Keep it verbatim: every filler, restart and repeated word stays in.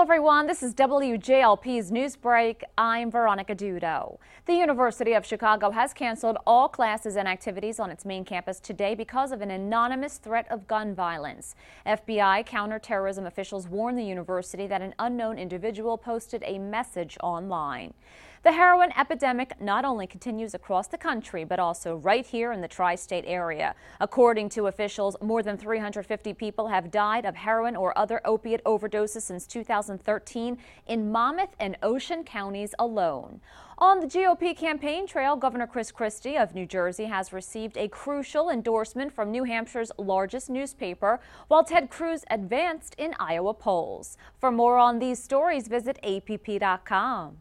Hello everyone, this is W J L P's Newsbreak. I'm Veronica Dudo. The University of Chicago has canceled all classes and activities on its main campus today because of an anonymous threat of gun violence. F B I counterterrorism officials warned the university that an unknown individual posted a message online. The heroin epidemic not only continues across the country, but also right here in the tri-state area. According to officials, more than three hundred fifty people have died of heroin or other opiate overdoses since two thousand thirteen in Monmouth and Ocean counties alone. On the G O P campaign trail, Governor Chris Christie of New Jersey has received a crucial endorsement from New Hampshire's largest newspaper, while Ted Cruz advanced in Iowa polls. For more on these stories, visit A P P dot com.